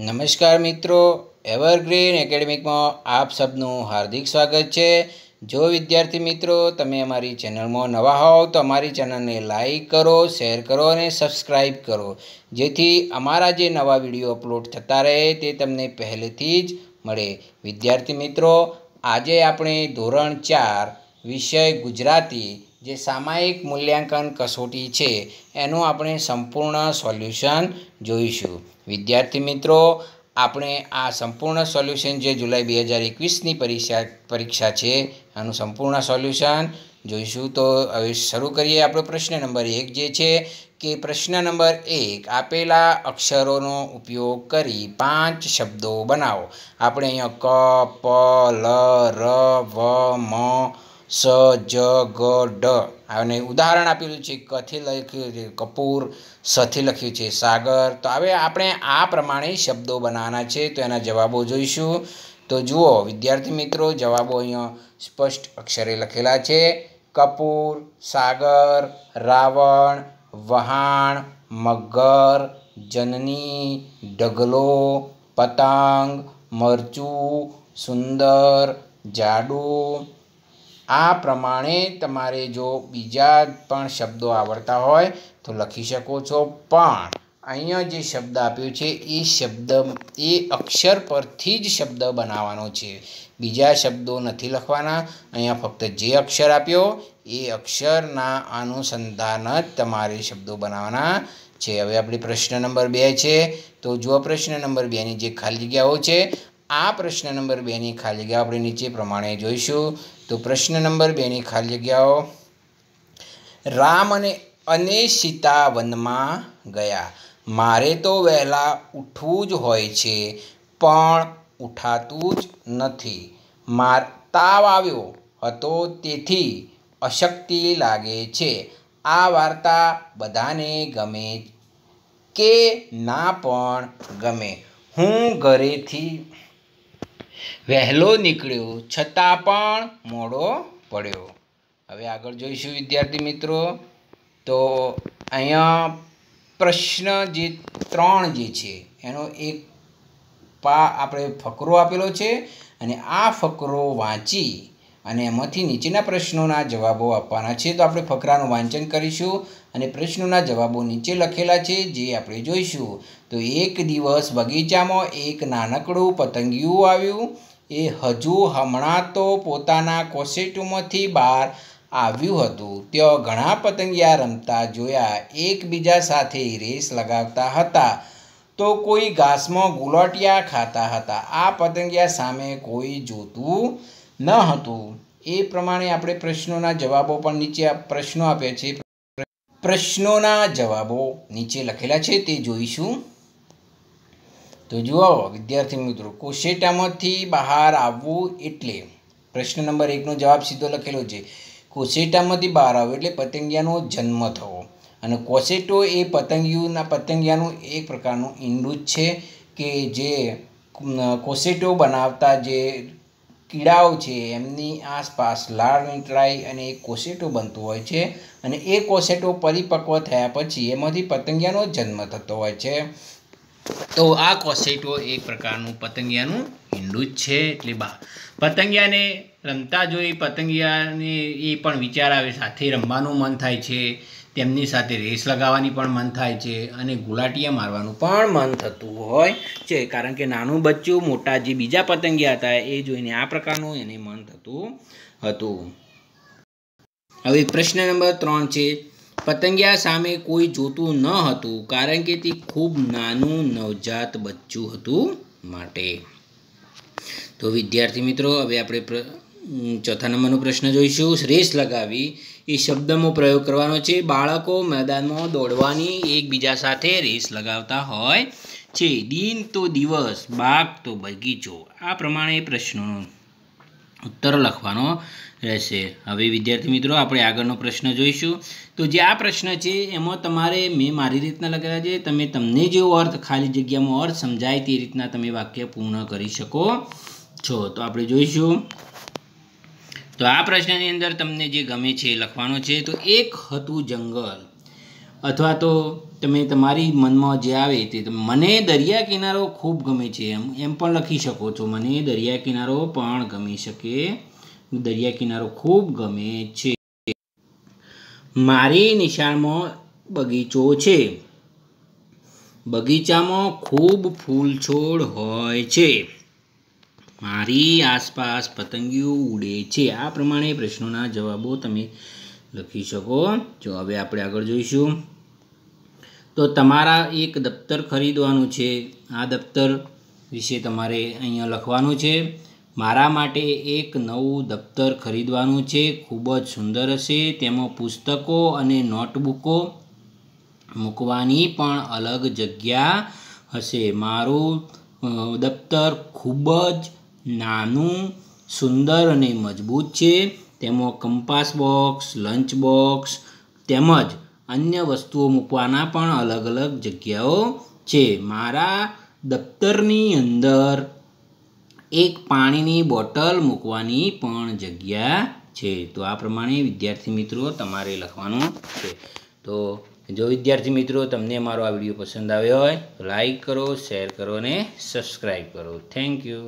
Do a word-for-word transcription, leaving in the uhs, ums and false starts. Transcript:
नमस्कार मित्रों, evergreen academic में आप सबનું हार्दिक स्वागत है। जो विद्यार्थी मित्रों तमे अमारी चेनल में नवा हो तो अमारी चेनल ने लाइक करो, शेर करो और सब्सक्राइब करो, जेथी अमारा जे नवा वीडियो अपलॉड थता रहे ते तमने पहलेथी ज मळे। विद्यार्थी मित्रों, आजे आपणे धोरण चार विषय गुजराती जे सामायिक मूल्यांकन कसोटी छे एनु आपणे संपूर्ण सोल्यूशन जोईशुं। विद्यार्थी मित्रों, आपणे आ संपूर्ण सोल्यूशन जे जुलाई बे हज़ार एकवीस नी परीक्षा परीक्षा छे एनु संपूर्ण सोल्यूशन जोईशुं। तो हवे शरू करीए। आपणो प्रश्न नंबर एक जे छे के प्रश्न नंबर एक, आपेला अक्षरोनो उपयोग करी पांच शब्दों बनावो। आपणे अहींया क, प, ल, र, व, म, स, ज, ग, ड आने उदाहरण आपेलू है। कथी लख्यू कपूर, सथी लख्यू है सागर। तो हवे आपणे आ प्रमाणे शब्दों बनाना है, तो एना जवाबों जोईशुं। तो जुओ विद्यार्थी मित्रों, जवाबों अहींया स्पष्ट अक्षरे लखेला है। कपूर, सागर, रावण, वहाण, मगर, जननी, ढगलो, पतंग, मरचू, सुंदर, जाडू। आ प्रमाणे तमारे जो बीजा पण शब्दों आवड़ता होय तो लखी शको छो, पण अहींया जे शब्द आप्यो छे ए शब्द ए अक्षर परथी ज शब्द बनाववानो छे, बीजा शब्दों नथी लखवाना। अहींया फक्त जे अक्षर आप्यो ए अक्षरना अनुसंधान ज तमारे शब्दों बनाववाना छे। हवे आपणे प्रश्न नंबर बे छे। तो जो प्रश्न नंबर बे नी जे खाली जग्याओ छे, आ प्रश्न नंबर बे नी खाली जग्या आपणे नीचे प्रमाणे जोईशुं। तो प्रश्न नंबर बे नी खाली जग्याओ, राम अने अने सीता वन में गया। मारे तो वहेला उठवू ज होय छे पण उठातुं ज नथी। मार ताव आव्यो हतो तेथी अशक्ति लागे छे। आ वार्ता बधाने गमे के ना पण गमे। हूँ घरेथी वहेलो निकळ्यो छतां पण मोडो पड्यो। हवे आगळ जोईशुं विद्यार्थी मित्रों। तो अहींया प्रश्न जे त्रण जे छे एनो एक पा आपणे फकरो आपेलो छे अने आ फकरो वांची अने एमांथी नीचेना प्रश्नोना जवाबो आपवाना छे। तो आपणे फकरानुं वांचन करीशुं अने प्रश्नोना जवाबो नीचे लखेला छे जे आपणे जोईशुं। तो एक दिवस बगीचामां एक नानकड़ुं पतंगिયું આવ્યું। એ હજુ હમણાં તો પોતાના કોશેટુંમાંથી બહાર આવ્યું હતું। ત્યાં ઘણા પતંગિયા રમતા જોયા, એકબીજા સાથે રેસ લગાવતા હતા, તો કોઈ ઘાસમાં ગુલોટિયા ખાતા હતા। આ પતંગિયા સામે કોઈ જોતું ન હતું। એ પ્રમાણે આપણે પ્રશ્નોના જવાબો પણ નીચે પ્રશ્નો આપ્યા છે। પ્રશ્નોના જવાબો નીચે લખેલા છે તે જોઈશું। તો જુઓ વિદ્યાર્થી મિત્રો, કોશેટામાંથી બહાર આવવું એટલે પ્રશ્ન નંબર એકનો જવાબ સીધો લખેલો છે। કોશેટામાંથી બહાર આવવું એટલે પતંગિયાનો જન્મ થવો, અને કોશેટો એ પતંગિયુંના પતંગિયાનું એક પ્રકારનું ઈંડું છે કે જે કોશેટો બનાવતા જે कीड़ाओं है एमनी आसपास लार वींटराई अने एक कोशेटो बनतुं होय छे, अने ए कोशेटो परिपक्व थया पछी एमांथी पतंगियानो जन्म थतो होय छे। तो आ कोशेटो एक प्रकारनुं पतंगियानुं ईंडुं ज छे। एटले बा पतंगियाने रमता जोई पतंगियाने ए पण विचार आवे, साथे रमवानुं मन थाय छे, તેમની સાથે રેસ લગાવવાની પણ મન થાય છે અને ગુલાટિયા મારવાનું પણ મન થતું હોય છે, કારણ કે નાનું બચ્ચું મોટા જે બીજા પતંગિયા હતા એ જોઈને આ પ્રકારનું એને મન થતું હતું। હવે પ્રશ્ન નંબર ત્રણ છે, પતંગિયા સામે કોઈ જોતું ન હતું કારણ કે તે ખૂબ નાનું નવજાત બચ્ચું હતું માટે। તો વિદ્યાર્થી મિત્રો, હવે આપણે चौथा नंबरનો प्रश्न जोईशुं। रेस लगावी ए शब्दमां प्रयोग करवानो छे। बाळको मैदानमां दौड़वानी एकबीजा साथे रेस लगावता होय छे। दिन तो दिवस, बाग तो बगीचो। आ प्रमाणे प्रश्नोनो उत्तर લખવાનો રહેશે। હવે વિદ્યાર્થી મિત્રો, આપણે આગળનો પ્રશ્ન જોઈશું। તો જે આ પ્રશ્ન છે એમાં તમારે મેં મારી રીતના લખેલા છે, તમે તમને જે અર્થ ખાલી જગ્યામાં અર્થ સમજાય તે રીતના તમે વાક્ય પૂર્ણ કરી શકો છો। તો આપણે જોઈશું। तो आ प्रश्न अंदर तमने जे गमे छे लखवानो छे। तो एक हतुं जंगल, अथवा तो તમે તમારી મનમાં જે આવે તે મને દરિયા કિનારો ખૂબ ગમે છે એમ એમ પણ લખી શકો છો। મને દરિયા કિનારો પણ ગમી શકે, દરિયા કિનારો ખૂબ ગમે છે। મારી નિશાળમાં બગીચો છે, બગીચામાં ખૂબ ફૂલ છોડ હોય છે। મારી આસપાસ પતંગિયું ઉડે છે। આ પ્રમાણે પ્રશ્નોના જવાબો તમે લખી શકો છો। હવે આપણે આગળ જોઈશું तो तमारा एक दफ्तर खरीदवानुं छे। आ दफ्तर विषे तमारे अहींया लखवानुं छे। मारा माटे एक नवुं दफ्तर खरीदवानुं छे, खूब ज सुंदर हशे। तेमां पुस्तको अने नोटबुको मूकवानी पण अलग जग्या हशे। मारुं दफ्तर खूब ज नानुं सुंदर अने मजबूत छे। तेमां कंपास बॉक्स, लंच बॉक्स तेमज अन्य वस्तुओं मूकवाना पण अलग अलग जग्याओ छे। मारा दफ्तरनी अंदर एक पाणीनी बोटल मूकवानी पण जग्या छे। तो आ प्रमाणे विद्यार्थी मित्रों तमारे लखवानुं छे। तो जो विद्यार्थी मित्रों तमने मारो आ विडियो पसंद आव्यो होय तो लाइक करो, शेर करो ने सब्सक्राइब करो। Thank you.